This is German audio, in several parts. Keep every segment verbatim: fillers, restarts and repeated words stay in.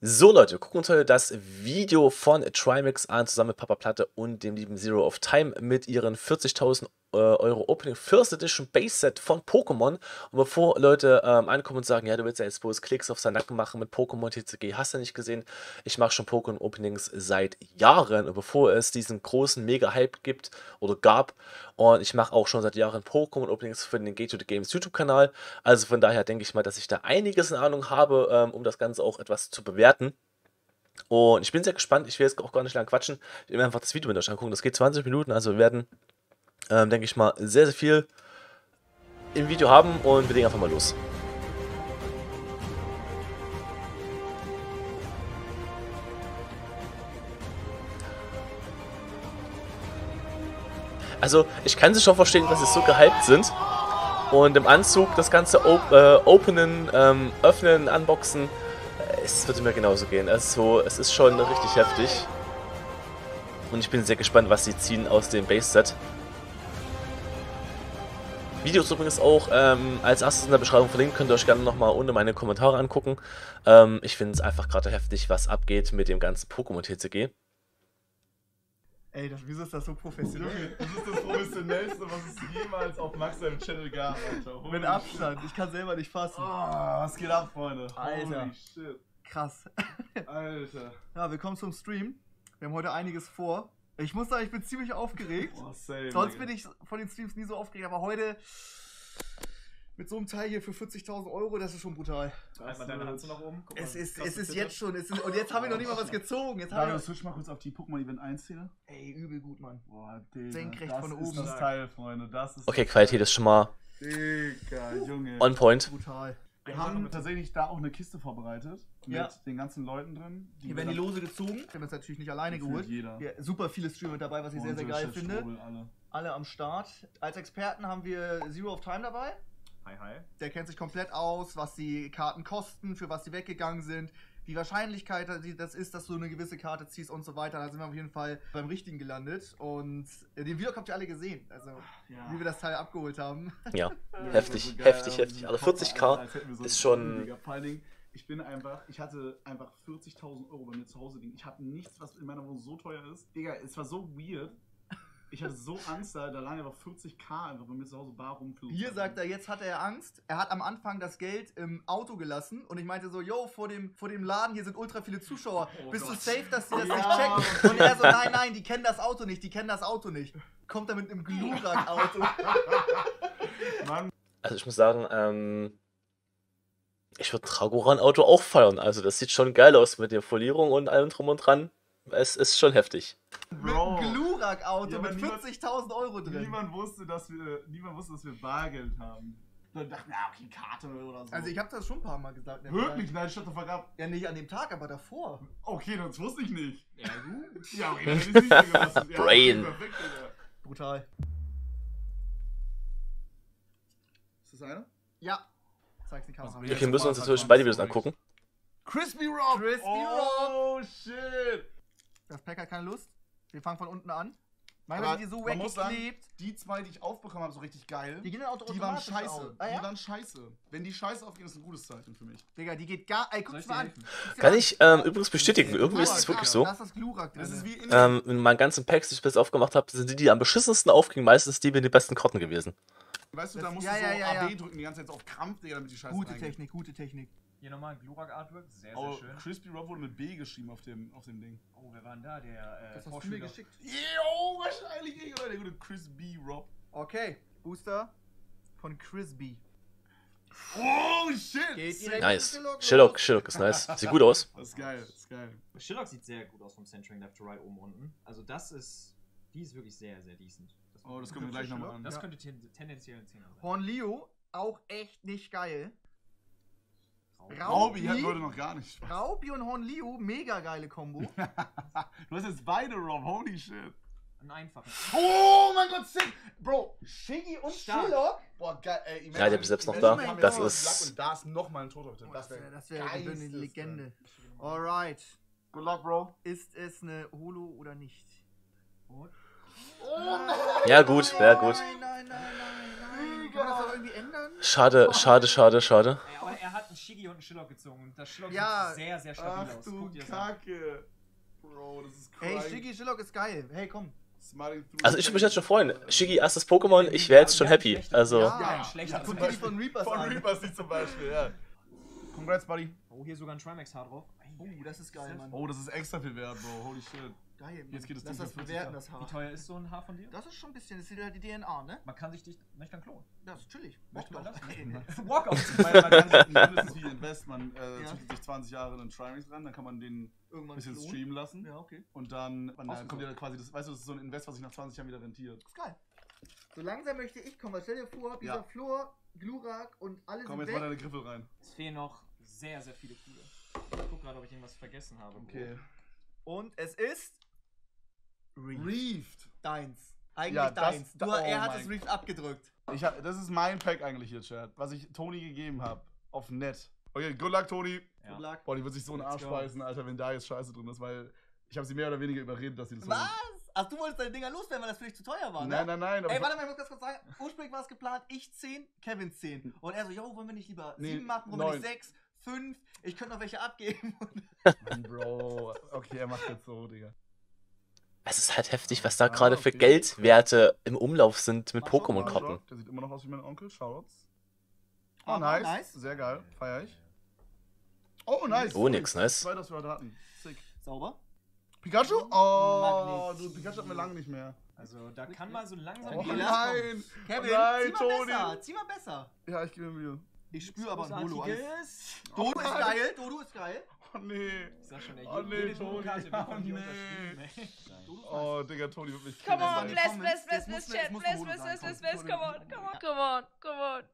So Leute, gucken uns heute das Video von Trymacs an, zusammen mit Papaplatte und dem lieben Zero of Time mit ihren vierzigtausend äh, Euro Opening First Edition Base Set von Pokémon. Und bevor Leute ähm, ankommen und sagen, ja du willst ja jetzt bloß Klicks auf seinen Nacken machen mit Pokémon T C G, hast du nicht gesehen, ich mache schon Pokémon Openings seit Jahren, und bevor es diesen großen Mega-Hype gibt oder gab, und ich mache auch schon seit Jahren Pokémon Openings für den Gate to the Games YouTube-Kanal, also von daher denke ich mal, dass ich da einiges in Ahnung habe, ähm, um das Ganze auch etwas zu bewerten. Und ich bin sehr gespannt, ich will jetzt auch gar nicht lang quatschen, ich will einfach das Video mit euch angucken, das geht zwanzig Minuten, also wir werden, ähm, denke ich mal, sehr, sehr viel im Video haben und wir legen einfach mal los. Also, ich kann sie schon verstehen, dass sie so gehypt sind und im Anzug das Ganze op äh, openen, ähm, öffnen, unboxen. Es würde mir genauso gehen, also es ist schon richtig heftig. Und ich bin sehr gespannt, was sie ziehen aus dem Base-Set. Videos übrigens auch ähm, als erstes in der Beschreibung verlinkt, könnt ihr euch gerne nochmal unten meine Kommentare angucken. Ähm, ich finde es einfach gerade heftig, was abgeht mit dem ganzen Pokémon-T C G. Ey, das, wieso ist das so professionell? Das ist das Professionellste, was es jemals auf Max seinem Channel gab, Alter. Mit Abstand, ich kann selber nicht fassen. Oh, was geht ab, Freunde? Alter. Holy shit. Krass. Alter. Ja, willkommen zum Stream. Wir haben heute einiges vor. Ich muss sagen, ich bin ziemlich aufgeregt. Oh, same, Sonst Digga. bin ich von den Streams nie so aufgeregt, aber heute mit so einem Teil hier für vierzigtausend Euro, das ist schon brutal. Einmal deine Hand nach oben. Guck mal, es ist, es ist jetzt schon. Es ist, und jetzt habe ich noch nicht mal was gezogen. Jetzt Dario, switch mal kurz auf die Pokémon Event eins-Szene. Ey, übel gut, Mann. Boah, Digga. Senkrecht von oben. Das ist das Teil, Freunde. Das ist okay, Qualität ist schon mal Digga, Junge. On point. Brutal. Wir haben tatsächlich da auch eine Kiste vorbereitet. Mit ja. den ganzen Leuten drin. Die hier werden die Lose gezogen. Wir haben jetzt natürlich nicht alleine geholt. Jeder. Ja, super viele Streamer mit dabei, was ich oh, sehr, sehr geil finde. Alle. alle am Start. Als Experten haben wir Zero of Time dabei. Der kennt sich komplett aus, was die Karten kosten, für was sie weggegangen sind, die Wahrscheinlichkeit, das ist, dass du eine gewisse Karte ziehst und so weiter. Da sind wir auf jeden Fall beim Richtigen gelandet. Und den Vlog habt ihr alle gesehen, also ja. wie wir das Teil abgeholt haben. Ja, heftig, ja, heftig, so heftig. Also vierzigtausend so ist schon... Ich bin einfach, ich hatte einfach vierzigtausend Euro bei mir zu Hause liegen. Ich hatte nichts, was in meiner Wohnung so teuer ist. Digga, es war so weird. Ich hatte so Angst, da lagen einfach vierzig K einfach bei mir zu Hause bar rumflog. Hier sagt er, jetzt hat er Angst. Er hat am Anfang das Geld im Auto gelassen und ich meinte so, yo, vor dem, vor dem Laden, hier sind ultra viele Zuschauer. Oh Bist Gott. du safe, dass die das ja. nicht checken? Und er so, nein, nein, die kennen das Auto nicht, die kennen das Auto nicht. Kommt er mit einem Glurak-Auto. Also ich muss sagen, ähm, ich würde ein Dragoran-Auto auch feiern. Also das sieht schon geil aus mit der Folierung und allem drum und dran. Es ist schon heftig. Bro. Mit einem Glurak-Auto ja, mit vierzigtausend Euro drin. Niemand wusste, dass wir, niemand wusste, dass wir Bargeld haben. Dann dachten wir, ja, okay, Karte oder so. Also ich habe das schon ein paar Mal gesagt. Wirklich? Nein, statt der Vergab. Ja, nicht an dem Tag, aber davor. Okay, das wusste ich nicht. Ja, gut. Ja, okay, das ist nicht gewusst. Ja, Brain. Perfekt, brutal. Ist das einer? Ja. Zeig's die Kamera. Okay, wir müssen uns natürlich beide Videos angucken. Crispy Rob! Crispy oh, Rob! Oh shit! Das Pack hat keine Lust. Wir fangen von unten an. Meine, die so weggeklebt. Die zwei, die ich aufbekommen habe, so richtig geil. Die gehen dann automatisch Die waren scheiße. Ah, ja? Die waren scheiße. Wenn die scheiße aufgehen, ist ein gutes Zeichen für mich. Digga, die geht gar. Ey, guck's mal an. Kann ich ähm, übrigens bestätigen. Irgendwie ist es wirklich so. Das ist das Glurak drin. Das ist wie in ähm, in meinen ganzen Packs, die ich bis aufgemacht habe, sind die, die am beschissensten aufgingen, meistens die mit den besten Karten gewesen. Weißt du, das da musst ja, du so ja, ja, A B ja. drücken, die ganze Zeit auf Krampf, Digga, damit die scheiße Gute reingehen. Technik, gute Technik. Hier nochmal ein Glurak-Artwork, sehr, sehr oh, schön. Crispy Rob wurde mit B geschrieben auf dem, auf dem Ding. Oh, wer war denn da? Der, äh, das hast du mir geschickt. Yo, wahrscheinlich, Digga, der gute Crispy Rob. Okay, Booster von Crispy. Oh, shit! Nice. Sherlock, Sherlock ist nice. Sieht gut aus. Das ist geil, das ist geil. Sherlock sieht sehr gut aus vom Centering Left to Right oben unten. Also das ist, die ist wirklich sehr, sehr decent. Das oh, das können wir gleich nochmal an. Das ja. könnte ten tendenziell ein Zehner sein. Horn-Liu, auch echt nicht geil. Raubi hat heute noch gar nicht Spaß. Raubi und Horn-Liu, mega geile Kombo. Du hast jetzt beide, Rob, holy shit. Ein einfacher. Oh mein Gott, sick! Bro, Schiggy und Sherlock. Boah, geil, ey. Ja, der ist selbst noch da. Das ist... Und da ist nochmal ein Tod auf dem. Das wäre eine Legende. Alright. Good luck, Bro. Ist es eine Holo oder nicht? Und? Oh nein! Ja gut, ja gut. Nein, nein, nein, nein, nein. Kann man das auch irgendwie ändern? Schade, schade, schade, schade. er hat einen Schiggy und einen Schillock gezogen. Und das Schillock ja, sieht sehr, sehr stabil ach aus. Du Kacke. An. Bro, das ist crazy. Hey, Schiggy, Schillock ist geil. Hey, komm. Also ich würde mich jetzt schon freuen. Shiggy, erstes Pokémon, ich wäre jetzt schon happy. Also. Ja, schlecht. Ja, guck dir die von Reapers an. Von Reapers die zum Beispiel, ja. Congrats, buddy. Oh, hier sogar ein Trymacs-Haar drauf. Oh, das ist geil, Mann. Oh, das ist extra viel wert, Bro. Holy shit. Geil, Mann. Jetzt geht es das Ding bewerten, das Haar. Wie teuer ist so ein Haar von dir? Das ist schon ein bisschen, das ist ja die D N A, ne? Man kann sich dich nicht dann klonen. Das ist chillig. Möchte man das? Walkout. Man kann sich mindestens wie Invest, man zieht sich zwanzig Jahre in einen Trymacs ran, dann kann man den irgendwann ein bisschen Klon streamen lassen. Ja, okay. Und dann, und dann kommt ja quasi das, weißt du, das ist so ein Invest, was sich nach zwanzig Jahren wieder rentiert. Das ist geil. So langsam möchte ich kommen. Stell dir vor, dieser ja. Flor, Glurak und alles. Komm, jetzt weg. Mal deine Griffel rein. Es fehlen noch sehr, sehr viele coole. Ich guck gerade, ob ich irgendwas vergessen habe. Okay. Bro. Und es ist Reefed. Deins. Eigentlich ja, deins. Das, du, oh er hat das Reefed abgedrückt. Ich hab, das ist mein Pack eigentlich hier, Chat. Was ich Toni gegeben habe. Auf Net. Okay, good luck, Toni. Ja. Good luck. Boah, die wird sich so einen Arsch beißen, Alter, wenn da jetzt Scheiße drin ist, weil ich habe sie mehr oder weniger überredet, dass sie das. Was? Haben. Ach, du wolltest deine Dinger loswerden, weil das für dich zu teuer war, ne? Nein, nein, nein. Ey, warte mal, ich muss das kurz sagen. Ursprünglich war es geplant, ich zehn, Kevin zehn. Und er so, yo, wollen wir nicht lieber nee, sieben machen, wollen wir nicht sechs, fünf? Ich könnte noch welche abgeben. Mann, Bro. Okay, er macht jetzt so, Digga. Es ist halt heftig, was da ah, gerade okay. für Geldwerte im Umlauf sind mit Pokémon-Karten. Der sieht immer noch aus wie mein Onkel, Shoutouts. Oh, oh nice. nice. Sehr geil. Feier ich. Oh, nice. Oh, nix, nice. Zwei, das wir heute hatten. Sick. Sauber. Pikachu? Oh, du, Pikachu hatten wir lange nicht mehr. Also, da kann mal so langsam oh, gehen. Nein. Kevin, nein, zieh mal Toni. besser. Zieh mal besser. Ja, ich gebe mir Mühe. Ich spüre aber ein Molo. Dodo oh, ist geil. Dodo ist geil. Oh, nee. Ich sag schon, ey. Oh, nee, Toni. Ja, nee. Oh, Digga, Toni wird mich killen. Come on, bless, bless, bless, bless, Chat. Bless, bless, bless, bless, bless. Come on, come on, come on, come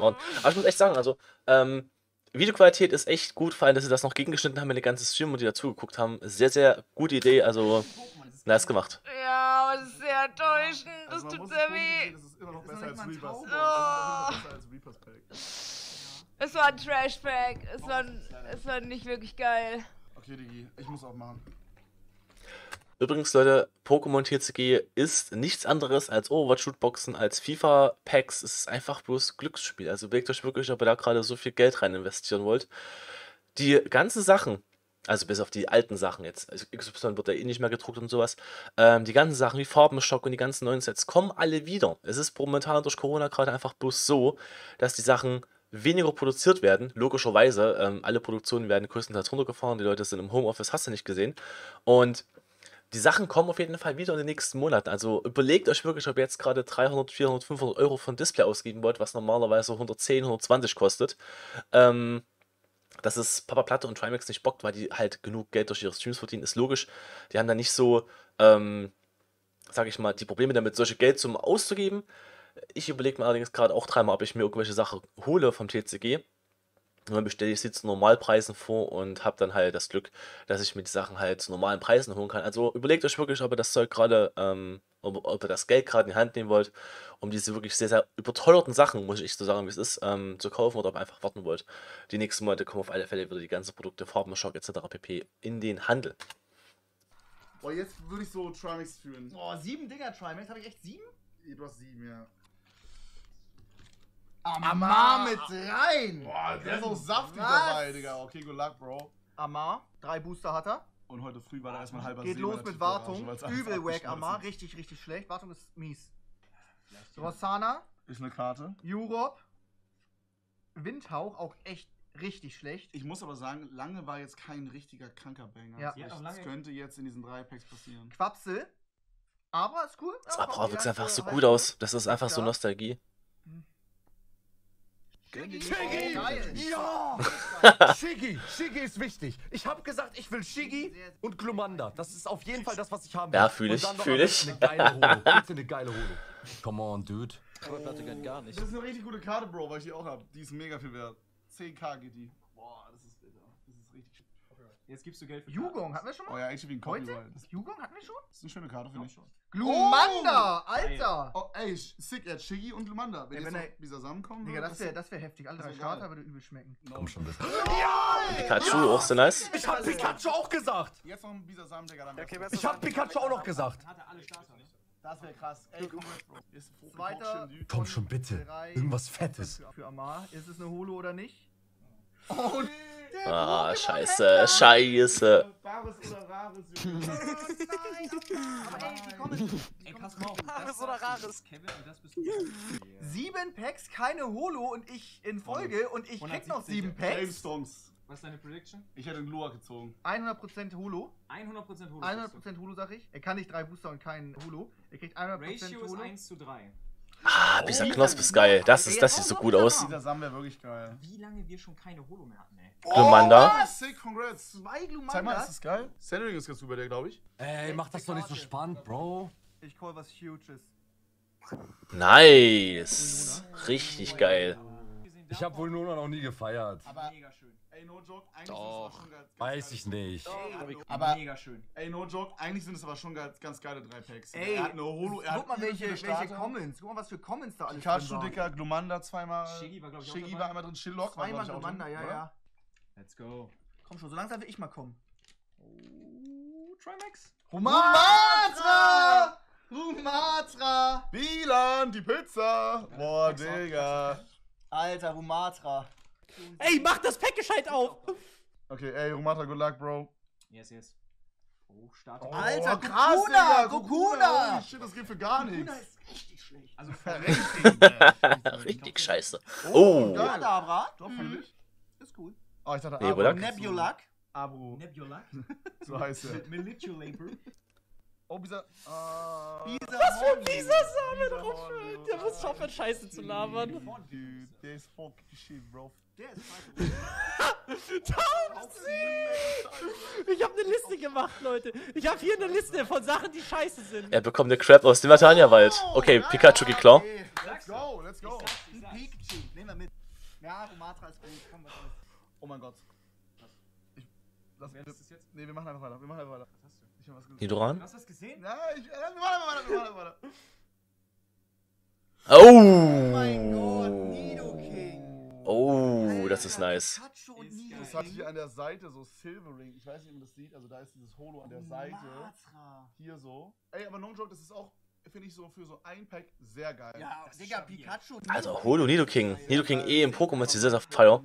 on. Aber ich muss echt sagen, also ähm, Videoqualität ist echt gut, vor allem, dass sie das noch gegengeschnitten haben mit den ganzen Stream und die dazugeguckt haben. Sehr, sehr gute Idee, also nice gemacht. Ja, aber das ist sehr enttäuschend, das also tut sehr weh. Das ist immer noch besser als Reapers. Oh. Es war ein Trash-Pack, es, oh, es war nicht wirklich geil. Okay, Digi, ich muss auch machen. Übrigens, Leute, Pokémon T C G ist nichts anderes als Overwatch-Shootboxen, als FIFA-Packs. Es ist einfach bloß Glücksspiel. Also überlegt euch wirklich, ob ihr da gerade so viel Geld rein investieren wollt. Die ganzen Sachen, also bis auf die alten Sachen jetzt, also X Y wird ja eh nicht mehr gedruckt und sowas, ähm, die ganzen Sachen wie Farbenstock und die ganzen neuen Sets kommen alle wieder. Es ist momentan durch Corona gerade einfach bloß so, dass die Sachen weniger produziert werden, logischerweise. Ähm, alle Produktionen werden größtenteils runtergefahren, die Leute sind im Homeoffice, hast du nicht gesehen. Und die Sachen kommen auf jeden Fall wieder in den nächsten Monaten. Also überlegt euch wirklich, ob ihr jetzt gerade dreihundert, vierhundert, fünfhundert Euro für ein Display ausgeben wollt, was normalerweise hundertzehn, hundertzwanzig kostet. Ähm, dass es Papaplatte und Trymacs nicht bockt, weil die halt genug Geld durch ihre Streams verdienen, ist logisch. Die haben da nicht so, ähm, sag ich mal, die Probleme damit, solche Geldsummen auszugeben. Ich überlege mir allerdings gerade auch dreimal, ob ich mir irgendwelche Sachen hole vom T C G. Und dann bestelle ich sie zu Normalpreisen vor und habe dann halt das Glück, dass ich mir die Sachen halt zu normalen Preisen holen kann. Also überlegt euch wirklich, ob ihr das Zeug gerade, ähm, ob, ob ihr das Geld gerade in die Hand nehmen wollt, um diese wirklich sehr, sehr überteuerten Sachen, muss ich so sagen, wie es ist, ähm, zu kaufen oder ob ihr einfach warten wollt. Die nächsten Monate kommen auf alle Fälle wieder die ganzen Produkte, Farbenstock et cetera pp. in den Handel. Boah, jetzt würde ich so Trymacs führen. Boah, sieben Dinger Trymacs. Habe ich echt sieben? Du hast sieben, ja. Amar mit rein! Boah, der ist auch saftig dabei, Digga. Okay, good luck, Bro. Amar, drei Booster hat er. Und heute früh war da erstmal ein halber Geht See, los mit Wartung. Übel wack, Amar. Richtig, richtig schlecht. Wartung ist mies. Rossana. Ist eine Karte. Europe. Windhauch, auch echt richtig schlecht. Ich muss aber sagen, lange war jetzt kein richtiger kranker Banger. Ja. Ja, das könnte jetzt in diesen drei Packs passieren. Quapsel. Aber ist cool. Das Abra wirkt einfach so gut aus. Das ist einfach so Nostalgie. Schiggy! Schiggy! Oh, ja! Schiggy! Schiggy ist wichtig. Ich habe gesagt, ich will Schiggy und Glumanda. Das ist auf jeden Fall das, was ich haben will. Ja, fühle ich, fühle ich. Eine geile Holo. Eine geile Holo. Come on, dude. Oh, gar nicht. Das ist eine richtig gute Karte, Bro, weil ich die auch habe. Die ist mega viel wert. zehn K geht die. Boah, das ist bitter. Das ist richtig schön. Jetzt gibst du Geld für Yugong, hatten wir schon mal? Oh ja, eigentlich wie ein Copyright. Yugong hatten wir schon? Das ist eine schöne Karte, finde ich. Glumanda, oh, Alter! Oh, ey, sick, er hat Schiggy und Glumanda. Wenn, ey, wenn jetzt Bisasam kommen würde, Digga, das wäre das wär heftig. Alle drei Starter würde übel schmecken. Komm schon, bitte. Ja! Pikachu, ja! Auch so nice. Ich hab Pikachu auch gesagt! Jetzt noch ein Bisasam, Digga. Dann okay, ich hab Pikachu auch noch gesagt. Hat er alle Starter, nicht? Das wäre krass. Ey, komm, Bro. Zweiter. Komm schon bitte. Irgendwas Fettes. Für Amar. Ist es eine Holo oder nicht? Oh, der ah, Pokémon scheiße, Händler. Scheiße. Bares oder rares, Junge. Aber ey, wie kommen wir? Ey, pass mal auf. Bares oder rares. Kevin, das bist du. Sieben Packs, keine Holo und ich in Folge und ich krieg noch sieben Packs. Was ist deine Prediction? Ich hätte einen Glurak gezogen. hundert Prozent Holo. hundert Prozent Holo. hundert Prozent Holo, sag ich. Er kann nicht drei Booster und keinen Holo. Er kriegt hundert Prozent Ratio Holo. Ratio ist eins zu drei. Ah, oh, dieser Knosp ist geil. Das, ist, das sieht so gut aus. Bisasam wäre wirklich geil. Wie lange wir schon keine Holo mehr hatten, ey. Oh, Glumanda. Was? Sick, congrats. Zwei Glumanda. Zeig mal, ist das geil? Centering ist ganz gut bei der, glaube ich. Ey, mach das doch nicht so spannend, Bro. Ich call was Huges. Nice. Richtig geil. Ich hab wohl nur noch nie gefeiert. Aber mega schön. Ey, no joke, eigentlich doch, sind es aber schon ganz, ganz weiß ich nicht. Ey, aber mega schön. Ey, no joke, eigentlich sind es aber schon ganz, ganz geile drei Packs. Ey, er hat eine Holo, er guck hat mal, welche, welche Comments. Guck mal, was für Comments da alles drin waren. Pikachu, Dicker, Glumanda zweimal. Schiggy war, glaube ich, Schiggy war einmal drin. Sherlock war, glaube ich, auch drin. Glumanda, ja, oder? Ja. Let's go. Komm schon, so langsam will ich mal kommen. Oh, Trymacs. Rumatra! Rumatra! Milan, die Pizza! Boah, Digga. Alter, Rumatra. Ey, mach das Pack gescheit auf! Okay, ey, Rumatra, good luck, Bro. Yes, yes. Oh, Start. Oh, Alter, krass, Gokuna! Gokuna! Oh, shit, das geht für gar nichts. Gokuna ist richtig schlecht. Also, richtig. äh, richtig scheiße. Oh, oh. Kadabra. Doch, finde ich. Ist cool. Oh, ich dachte, Abra. Nebulak. Abro. Nebulak. So heißt er. Militulabor. Oh, Bisa. Uh, Bisa was für ein Bisasam da drauf schwimmt. Der muss aufhören, Scheiße zu labern. Dude, der ist fuck shit, Bro. Der ist Taubsi! Ich hab eine Liste gemacht, Leute. Ich hab hier eine Liste von Sachen, die scheiße sind. Er bekommt eine Crap aus dem Vatania-Wald. Okay, Pikachu geklaut. Okay. Let's go, let's go. Pikachu, nehmen wir mit. Ja, Rumatra ist gut. Komm, was ist. Oh mein Gott. Ich, das, wer ist das jetzt? Nee, wir machen einfach weiter. Wir machen einfach weiter. Was hast du? Ich hab was gesehen. Nidoran? Hast du was gesehen? Ja, ich. Wir machen einfach weiter. Wir machen einfach weiter. Oh! Oh mein Gott, Nidoking. Oh, das ist nice. Das hat hier an der Seite so Silvering. Ich weiß nicht, ob man das sieht. Also da ist dieses Holo an der Seite. Hier so. Ey, aber no joke, das ist auch, finde ich, so für so ein Pack sehr geil. Ja, Digga, Pikachu. Also Holo Nidoking. Nidoking eh im Pokémon T C G auf Fire.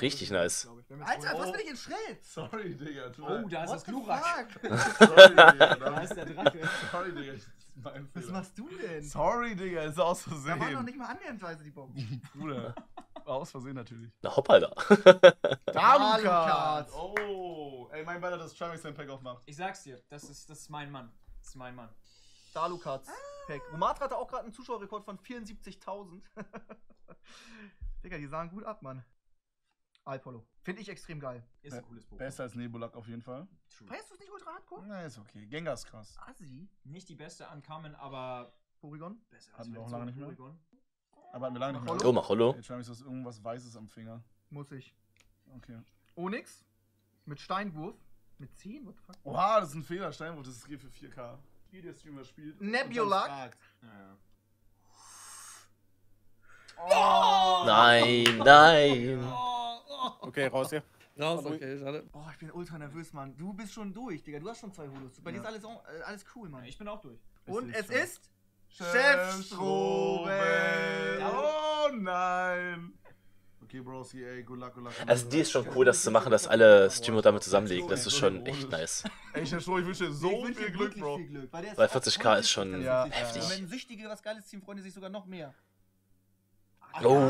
Richtig nice. Alter, was bin ich in Schrill? Sorry, Digga. Oh, da ist das Glurak. Sorry, Digga. Da ist der Drache. Sorry, Digga. Was machst du denn? Sorry, Digga, ist aus Versehen. Da waren noch nicht mal annäherndweise die Bomben. Bruder, aus Versehen natürlich. Na hopp, Alter. DaluCards. Oh, ey, mein Beider, dass Travis sein Pack aufmacht. Ich sag's dir, das ist, das ist mein Mann. Das ist mein Mann. DaluCards Pack. Rumatra hatte auch gerade einen Zuschauerrekord von vierundsiebzigtausend. Digga, die sahen gut ab, Mann. Alpollo. Finde ich extrem geil. Ist ein cooles Pokémon. Besser als Nebulak auf jeden Fall. Feierst du es nicht ultra hardcore? Na, ist okay. Gengar ist krass. Assi. Nicht die beste Ankamen, aber. Porygon? Besser als hatten wir auch lange nicht mehr. Porygon. Aber hatten wir lange nicht mehr. Oh, mach Hollow. Jetzt schreibe ich das irgendwas Weißes am Finger. Muss ich. Okay. Onyx. Mit Steinwurf. Mit zehn? What the fuck? Oha, das ist ein Fehler. Steinwurf, das ist für vier K. Wie der Streamer spielt. Nebulak. Nein, nein. Okay, raus hier. Raus, okay, schade. Boah, ich bin ultra nervös, Mann. Du bist schon durch, Digga. Du hast schon zwei Holos. Bei ja. dir ist alles, äh, alles cool, Mann. Ich bin auch durch. Und es schon. Ist... Chefstrobel! Oh nein! Okay, Broski, ey, good luck, good luck. Also die ist schon cool, das zu machen, dass alle Streamer damit zusammenlegen. Das ist schon echt nice. Ey, ich wünsche dir so viel Glück, Bro. Weil vierzig K ist schon heftig. Und wenn Süchtige was Geiles ziehen, freuen die sich sogar noch mehr. Oh,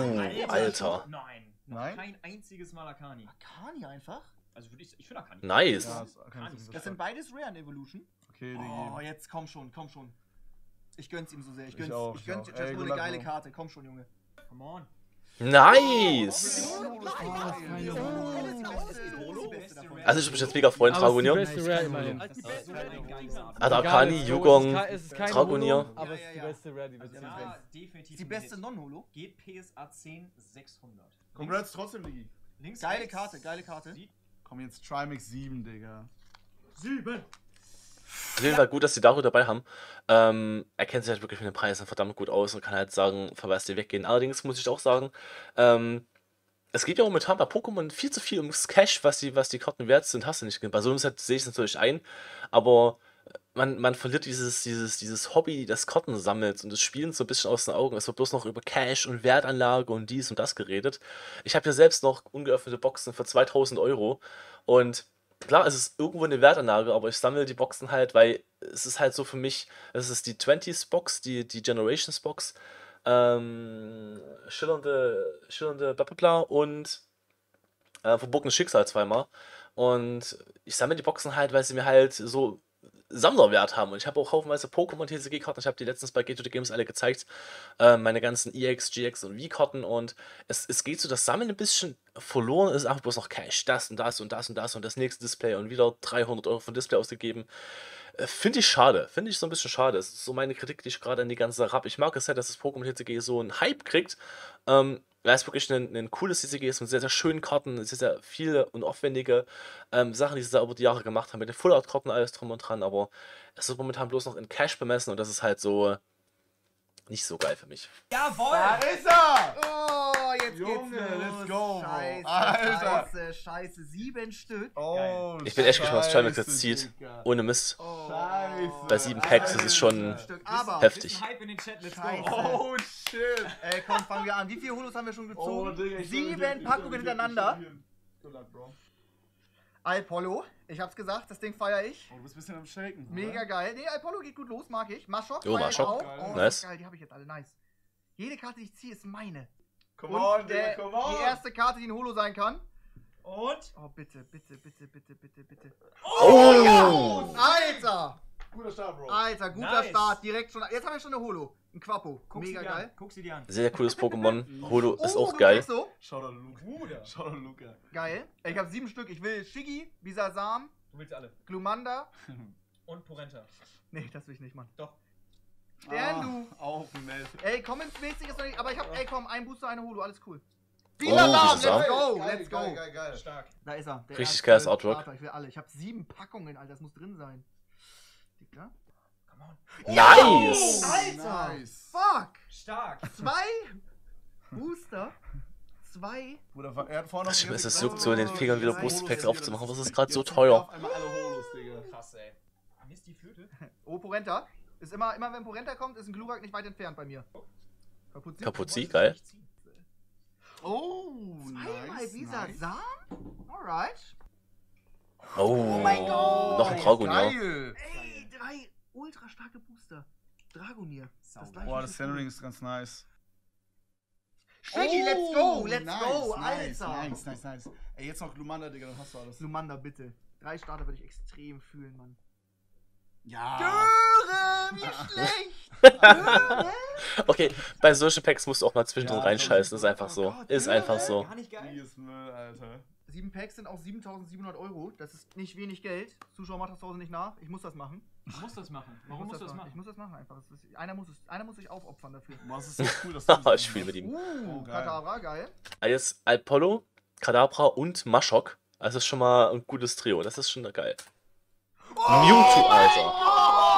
Alter. Nein. Noch nein? Kein einziges Mal Arkani. Arkani einfach? Also würde ich, ich finde Arkani. Nice. Ja, das, Arkani das, das sind beides Rare in Evolution. Okay, oh, jetzt komm schon, komm schon. Ich gönn's ihm so sehr. Ich gönn's, ich auch, ich gönn's, ich gönn's ey, nur eine geile Karte. Komm schon, Junge. Come on. Nice! Also ich bin jetzt mega Freund Dragonier. Also Arkani, Yugong, Dragonier. Aber es ist die beste Rare, die wir sehen. Definitiv die beste Non-Holo. G P S A zehn sechshundert. Congrats trotzdem, Diggi. Geile Karte, geile Karte. Komm jetzt Trymacs sieben, Digga. sieben! Auf war gut, dass sie Daru dabei haben. Ähm, er kennt sich halt wirklich mit den Preisen verdammt gut aus und kann halt sagen, verweist dir weggehen. Allerdings muss ich auch sagen, ähm, es geht ja momentan bei Pokémon viel zu viel ums Cash, was die, was die Karten wert sind, hast du nicht. Bei so einem Set sehe ich es natürlich ein, aber man, man verliert dieses, dieses, dieses Hobby des Kartensammels und des Spielens so ein bisschen aus den Augen. Es wird bloß noch über Cash und Wertanlage und dies und das geredet. Ich habe ja selbst noch ungeöffnete Boxen für zweitausend Euro und klar, es ist irgendwo eine Wertanlage, aber ich sammle die Boxen halt, weil es ist halt so für mich, es ist die zwanziger Box, die, die Generations-Box, ähm, schillernde, schillernde Blablabla und äh, verbogenes Schicksal zweimal. Und ich sammle die Boxen halt, weil sie mir halt so Sammlerwert haben. Und ich habe auch haufenweise Pokémon T C G-Karten. Ich habe die letztens bei Gate to the Games alle gezeigt. Äh, meine ganzen E X, G X und V-Karten. Und es, es geht so, das Sammeln ein bisschen verloren ist, einfach bloß noch Cash. Das und das und das und das und das nächste Display und wieder dreihundert Euro für ein Display ausgegeben. Äh, Finde ich schade. Finde ich so ein bisschen schade. Das ist so meine Kritik, die ich gerade an die ganze Sache habe. Ich mag es halt, dass das Pokémon T C G so einen Hype kriegt. Ähm, Weil es wirklich ein, ein cooles T C G ist mit sehr, sehr schönen Karten, sehr, sehr viele und aufwendige ähm, Sachen, die sie da über die Jahre gemacht haben, mit den Full-Out-Karten, alles drum und dran, aber es wird momentan bloß noch in Cash bemessen und das ist halt so nicht so geil für mich. Jawohl! Da ist er! Oh, jetzt Junge, geht's los. Let's go! Scheiße, Alter. Scheiße, Scheiße, sieben Stück. Oh, ich bin echt gespannt, was Trymacs jetzt zieht. Ohne Mist. Oh, Scheiße. Bei sieben Packs, das ist schon aber heftig. Hype in den Chat. Let's go. Oh, shit. Ey, komm, fangen wir an. Wie viele Holos haben wir schon gezogen? Oh, Digga, sieben Packungen hintereinander. Alpollo, ich hab's gesagt, das Ding feiere ich. Oh, du bist ein bisschen am Shaken. Mega oder? Geil. Nee, Alpollo geht gut los, mag ich. Mashok, jo, Mashok. Auch. Geil. Oh, nice. Geil, die habe ich jetzt alle, nice. Jede Karte, die ich ziehe, ist meine. Come on, Digga, come on. Die erste Karte, die ein Holo sein kann. Und? Oh, bitte, bitte, bitte, bitte, bitte, bitte. Oh! Oh ja. Alter! Guter Start, Bro. Alter, guter nice. Start, direkt schon. Jetzt haben wir schon eine Holo. Ein Quapo. Guck mega sie geil. An. Guck sie dir an. Sehr cooles Pokémon. Holo oh, ist auch geil. So? Schau doch Luca. Schau doch Luca. Geil. Ich habe sieben Stück. Ich will Schiggy, Bisasam. Du willst alle. Glumanda. Und Porenta. Nee, das will ich nicht, Mann. Doch. Sterndu. Ah, auf dem Mess. Ey, Comments-mäßig ist noch nicht. Aber ich hab, ey, komm, ein Booster, eine Holo. Alles cool. Bisasam, oh, let's go. Geil, let's go. Geil, geil, geil. Stark. Da ist er. Der richtig geiles Artwork. Starter. Ich will alle. Ich habe sieben Packungen, Alter. Das muss drin sein. Dicker. Oh, nice! Alter! Nice. Fuck! Stark! Zwei Booster! Zwei! Das ist es juckt so in den Fingern wieder Brustpacks aufzumachen, das ist gerade so teuer. Einmal alle Holos, Digga. Krass, ey. Hier ist die Flöte. Oh, Porenta. Ist immer, immer wenn Porenta kommt, ist ein Glurak nicht weit entfernt bei mir. Kapuzzi, Kapuzzi geil. Oh, zweimal Bisasam? Alright. Oh, mein Gott! Noch ein Dragonier. Ey, drei ultra starke Booster. Dragonier. Das Boah, das Handling ist ganz nice. Shaggy, oh, let's go, let's nice, go, nice, Alter. Nice, nice, nice. Ey, jetzt noch Glumanda, Digga, dann hast du alles. Glumanda, bitte. Drei Starter würde ich extrem fühlen, Mann. Ja. Göre, wie schlecht. Göre. Okay, bei solchen Packs musst du auch mal zwischendrin ja, reinscheißen, ist einfach so. Oh Gott, ist Göre, einfach so. Gar nicht geil. Ist Müll, Alter. Sieben Packs sind auch siebentausendsiebenhundert Euro. Das ist nicht wenig Geld. Zuschauer macht das zu Hause nicht nach. Ich muss das machen. Ich muss das machen. Warum musst du das machen? Ich muss das machen einfach. Das ist, einer, muss es, einer muss sich aufopfern dafür. Das ist so cool, dass du das ich spiele mit ihm. Uh, oh, geil. Kadabra, geil. Jetzt Alpollo, Kadabra und Mashok. Also das ist schon mal ein gutes Trio. Das ist schon geil. Oh, Mewtwo, Alter.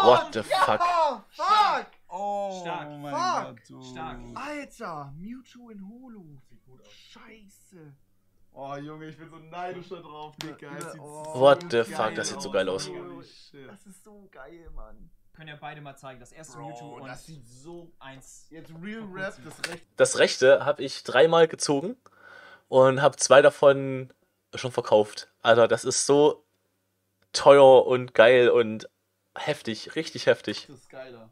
What the ja, fuck? Fuck! Oh, stark. Mein fuck. Gott, stark. Alter, Mewtwo in Holo. Sieht gut aus. Scheiße. Oh Junge, ich bin so neidisch da drauf, Digga. Oh, what so the fuck, das sieht so geil aus. aus. Das ist so geil, Mann. Können ja beide mal zeigen. Das erste Bro, Mewtwo und das sieht so eins. Jetzt Real Rap, das rechte. Das rechte habe ich dreimal gezogen und habe zwei davon schon verkauft. Alter, das ist so teuer und geil und heftig, richtig heftig. Das ist geiler.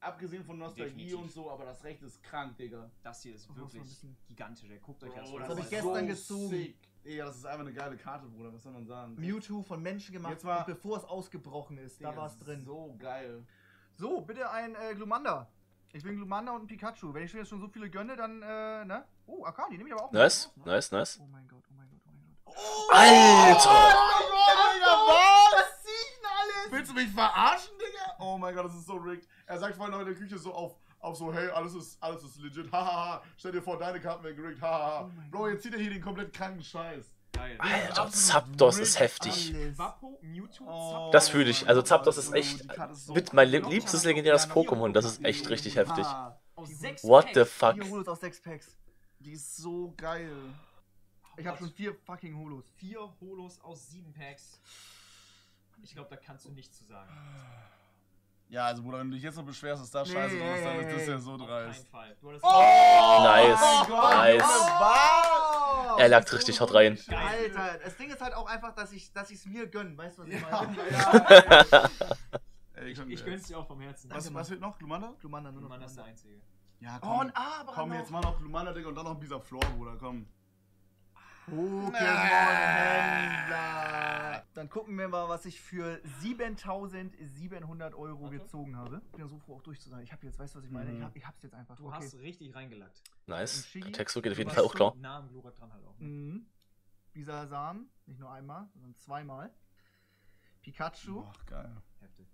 Abgesehen von Nostalgie definitiv. Und so, aber das Recht ist krank, Digga. Das hier ist wirklich oh, gigantisch, ey. Guckt euch das an. Das habe ich gestern so gezogen. Ja, das ist einfach eine geile Karte, Bruder. Was soll man sagen? Mewtwo von Menschen gemacht, war, bevor es ausgebrochen ist. Da war es drin. So geil. So, bitte ein äh, Glumanda. Ich bin Glumanda und ein Pikachu. Wenn ich mir jetzt schon so viele gönne, dann, äh, ne? Oh, Arkani, nehme ich aber auch. Nice, mit. nice, nice. Oh mein Gott, oh mein Gott, oh mein Gott. Oh, Alter! Oh, Alter, was? Willst du mich verarschen, Digga? Oh mein Gott, das ist so rigged. Er sagt vorhin noch in der Küche so auf, auf so, hey, alles ist, alles ist legit, hahaha. Stell dir vor, deine Karten werden geriggt, hahaha. Oh Bro, jetzt zieht er hier den komplett kranken Scheiß. Geil. Alter, Zapdos ist heftig. Oh, das fühle ich. Also Zapdos ist echt so mit mein liebstes legendäres Pokémon. Das ist echt richtig heftig. What the fuck? Die Holos aus sechs Packs. Die ist so geil. Ich habe schon vier fucking Holos. Vier Holos aus sieben Packs. Ich glaube, da kannst du nichts zu sagen. Ja, also Bruder, wenn du dich jetzt noch beschwerst, dass da nee, scheiße drin ist, dann ist das ja so dreist. Oh! Nice, oh nice. Wow. Er lag richtig hart rein. Alter, das Ding ist halt auch einfach, dass ich es dass mir gönne, weißt du, was ich meine? Ja. Ey, ich ich gönn's dir auch vom Herzen. Was, was wird noch? Glumanda? Glumanda, nur Glumanda ist der Einzige. Ja, komm, oh, ein Abra komm jetzt mal noch Glumanda, Digga, und dann noch ein Bisasam, Bruder, komm. Pokémon-Händler! Dann gucken wir mal, was ich für siebentausendsiebenhundert Euro okay. gezogen habe. Ich bin ja so froh, auch durch zu sein. Ich habe jetzt, weißt du, was ich meine? Mhm. Ich, hab, ich hab's jetzt einfach. Du okay. hast richtig reingelackt. Nice. Der Texto geht auf jeden Fall auch klar. Nah am Glurak dran halt auch. Mhm. Bisasam, nicht nur einmal, sondern zweimal. Pikachu. Ach, geil. Heftig.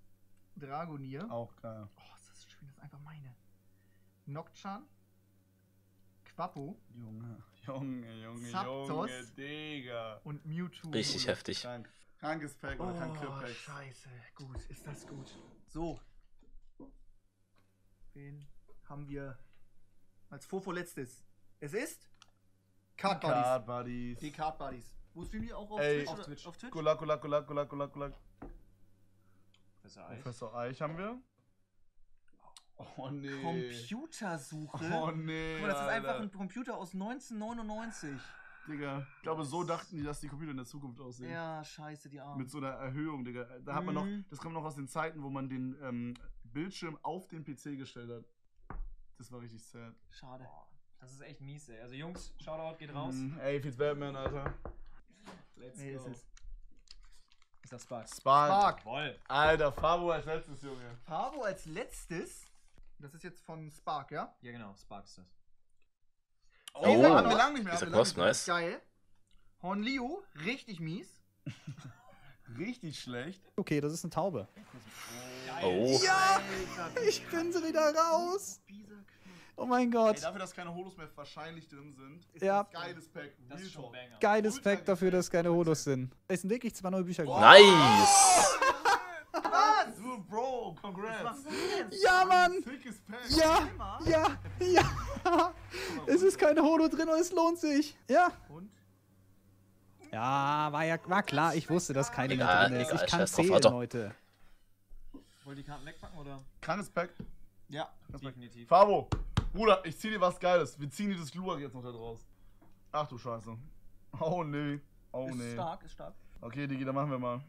Dragonier. Auch geil. Oh, ist das schön, das ist einfach meine. Nokchan. Quapo. Junge. Junge, Junge, Zapdos, Junge, Digga. Und Mewtwo. Richtig Bruder. Heftig. Krank. Krankes Pack oder oh, krank Pack. Scheiße. Gut, ist das gut. So. Wen haben wir als vorvorletztes? Es ist Card Buddies. Card Buddies. Die Card Buddies. Wo streamen die auch auf Ey, Twitch? Auf Twitch. Auf Twitch? Gulak, Gulak, Gulak, Gulak, Gulak, Gulak. Professor Eich. Professor Eich haben wir. Oh nee. Computersuche? Oh nee. Guck mal, das ist einfach ein Computer aus neunzehnhundertneunundneunzig. Digga, ich glaube, so dachten die, dass die Computer in der Zukunft aussehen. Ja, scheiße, die Arme. Mit so einer Erhöhung, Digga. Da mhm. hat man noch, das kommt noch aus den Zeiten, wo man den ähm, Bildschirm auf den P C gestellt hat. Das war richtig sad. Schade. Das ist echt mies, ey. Also, Jungs, Shoutout geht raus. Mhm. Ey, viel Batman, Alter. Let's hey, go. Ist ist das Spark? Spark. Spark. Alter, Fabo als letztes, Junge. Fabo als letztes? Das ist jetzt von Spark, ja? Ja, genau, Spark ist das. Oh, oh. Dieser haben wir lange nicht mehr. Dieser Post, nice. Geil. Horn-Liu, richtig mies. Richtig schlecht. Okay, das ist eine Taube. Oh. Ja, ich bin sie wieder raus. Oh mein Gott. Ey, dafür, dass keine Holos mehr wahrscheinlich drin sind, ist ja. das geiles Pack. Das ist schon banger. Geiles Pack, Pack dafür, dass keine Holos sind. Es sind wirklich zwei neue Bücher. Oh. Nice. Bro, congrats! Ja, Mann! Ja, ja, ja! Es ist keine Holo drin, aber es lohnt sich! Ja! Und? Ja, war ja war klar, ich wusste, dass keine mehr drin ist. Ich kann zählen, Leute. Wollt ihr die Karten wegpacken, oder? Kann es packen? Ja, definitiv. Fabo, Bruder, ich zieh dir was Geiles. Wir ziehen dir das Glurak jetzt noch da draus. Ach du Scheiße. Oh nee, oh nee. Ist stark, ist stark. Okay, Digi, dann machen wir mal.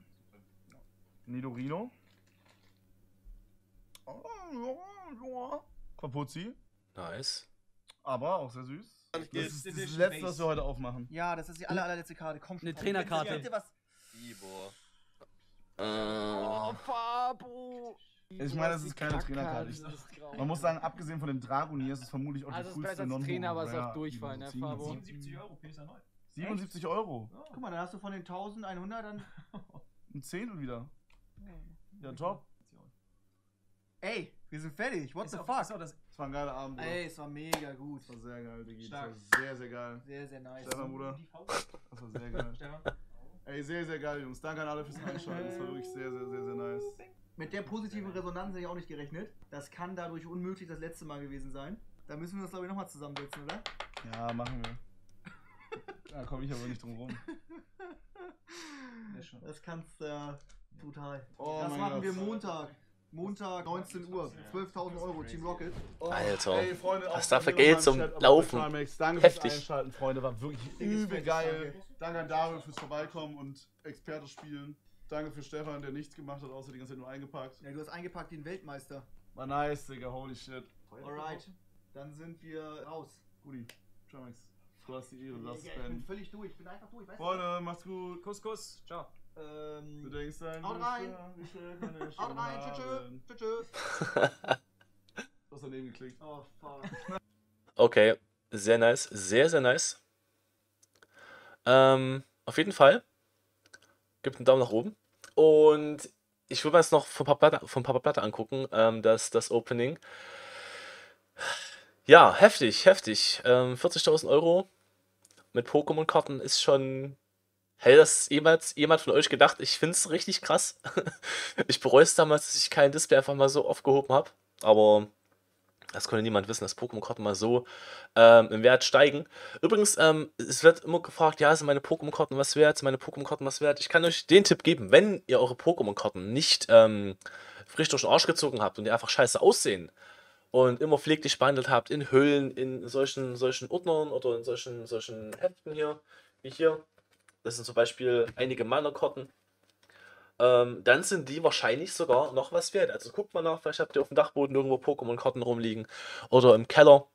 Nidorino. Kapuzzi. Nice. Aber auch sehr süß. Das ist das letzte, was wir heute aufmachen. Ja, das ist die aller, allerletzte Karte. Komm schon. Eine Trainerkarte. Oh, Fabo. Ich meine, das ist keine Trainerkarte. Man muss sagen, abgesehen von dem Dragonier ist es vermutlich auch die coolste Non-Homo. Also Trainer, aber es ist auch durchfallen, ne, Fabo. siebenundsiebzig Euro, Peter Neu. siebenundsiebzig Euro? Guck mal, dann hast du von den eintausendeinhundert dann ein Zehntel wieder. Ja, top. Ey, wir sind fertig. What the fuck? Das war ein geiler Abend, Bruder. Ey, es war mega gut. Das war sehr geil, Digi. Das war sehr, sehr geil. Sehr, sehr nice. Stefan, Bruder. Das war sehr geil. Stefan. Ey, sehr, sehr geil, Jungs. Danke an alle fürs Einschalten. Das war wirklich sehr, sehr, sehr, sehr nice. Mit der positiven Resonanz hätte ich auch nicht gerechnet. Das kann dadurch unmöglich das letzte Mal gewesen sein. Da müssen wir uns, glaube ich, nochmal zusammensetzen, oder? Ja, machen wir. Da komme ich aber nicht drum rum. Das kannst du äh, total. Oh, das machen wir Montag. Montag, neunzehn Uhr, zwölftausend Euro, Team Rocket. Oh, Alter, ey, Freunde, was da für Geld zum Laufen. Danke Heftig. Fürs Einschalten, Freunde, war wirklich übel geil. Danke an Dario fürs Vorbeikommen und Experte spielen. Danke für Stefan, der nichts gemacht hat, außer die ganze Zeit nur eingepackt. Ja, du hast eingepackt wie ein Weltmeister. War nice, Digga, holy shit. Alright, dann sind wir raus. Guti, Trymacs, du hast die Ehre, du darfst es beenden. Ich bin völlig durch, ich bin einfach durch, weißt du? Freunde, macht's gut. Kuss, Kuss, ciao. Ähm, du denkst ein, haut rein! Haut rein! Tschüss! Tschüss! Du hast daneben geklickt. Oh, fuck. Okay, sehr nice. Sehr, sehr nice. Ähm, auf jeden Fall. Gebt einen Daumen nach oben. Und ich würde mir jetzt noch von Papaplatte, von Papaplatte angucken, ähm, das, das Opening. Ja, heftig, heftig. Ähm, vierzigtausend Euro mit Pokémon-Karten ist schon... Hätte das jemals jemand von euch gedacht? Ich finde es richtig krass. Ich bereue es damals, dass ich kein Display einfach mal so aufgehoben habe. Aber das konnte niemand wissen, dass Pokémon-Karten mal so ähm, im Wert steigen. Übrigens, ähm, es wird immer gefragt, ja, sind meine Pokémon-Karten was wert? Sind meine Pokémon-Karten was wert? Ich kann euch den Tipp geben, wenn ihr eure Pokémon-Karten nicht ähm, frisch durch den Arsch gezogen habt und die einfach scheiße aussehen und immer pfleglich behandelt habt in Höhlen, in solchen, solchen Ordnern oder in solchen, solchen Heften hier, wie hier, das sind zum Beispiel einige Mana-Karten, ähm, dann sind die wahrscheinlich sogar noch was wert. Also guckt mal nach, vielleicht habt ihr auf dem Dachboden irgendwo Pokémon-Karten rumliegen oder im Keller.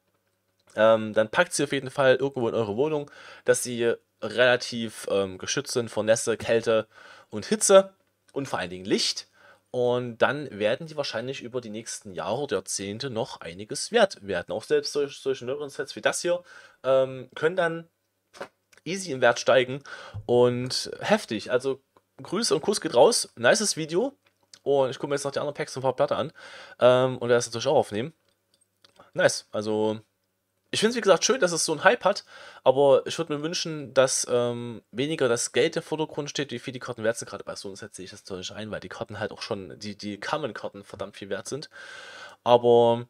Ähm, dann packt sie auf jeden Fall irgendwo in eure Wohnung, dass sie relativ ähm, geschützt sind vor Nässe, Kälte und Hitze und vor allen Dingen Licht. Und dann werden die wahrscheinlich über die nächsten Jahre oder Jahrzehnte noch einiges wert werden. Auch selbst solche, solche Neuron-Sets wie das hier ähm, können dann easy im Wert steigen und heftig. Also Grüße und Kuss geht raus. Nices Video. Und ich gucke mir jetzt noch die anderen Packs von Papaplatte an ähm, und werde das natürlich auch aufnehmen. Nice. Also ich finde es, wie gesagt, schön, dass es so einen Hype hat, aber ich würde mir wünschen, dass ähm, weniger das Geld im Vordergrund steht, wie viel die Karten wert sind. Gerade bei so einem Set sehe ich das natürlich ein, weil die Karten halt auch schon, die, die Common-Karten verdammt viel wert sind. Aber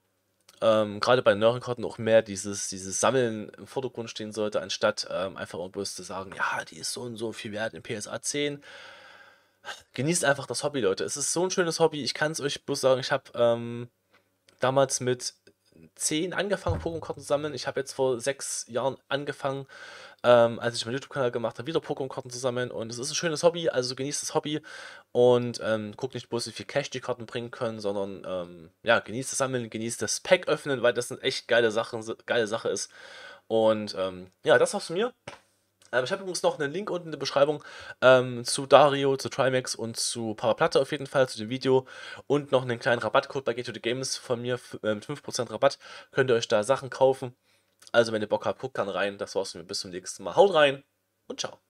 ähm, gerade bei Nörren-Karten auch mehr dieses, dieses Sammeln im Vordergrund stehen sollte, anstatt ähm, einfach und bloß zu sagen, ja, die ist so und so viel wert in P S A zehn. Genießt einfach das Hobby, Leute. Es ist so ein schönes Hobby. Ich kann es euch bloß sagen, ich habe ähm, damals mit zehn angefangen, Pokémon-Karten zu sammeln. Ich habe jetzt vor sechs Jahren angefangen, ähm, als ich meinen YouTube-Kanal gemacht habe, wieder Pokémon-Karten zu sammeln. Und es ist ein schönes Hobby, also genießt das Hobby und ähm, guckt nicht bloß, wie viel Cash die Karten bringen können, sondern ähm, ja, genießt das Sammeln, genießt das Pack öffnen, weil das eine echt geile Sache, geile Sache ist. Und ähm, ja, das war's von mir. Ähm, ich habe übrigens noch einen Link unten in der Beschreibung ähm, zu Dario, zu Trymacs und zu Papaplatte auf jeden Fall, zu dem Video. Und noch einen kleinen Rabattcode bei Gate to the Games von mir äh, mit fünf Prozent Rabatt. Könnt ihr euch da Sachen kaufen. Also wenn ihr Bock habt, guckt dann rein. Das war's von mir. Bis zum nächsten Mal. Haut rein und ciao.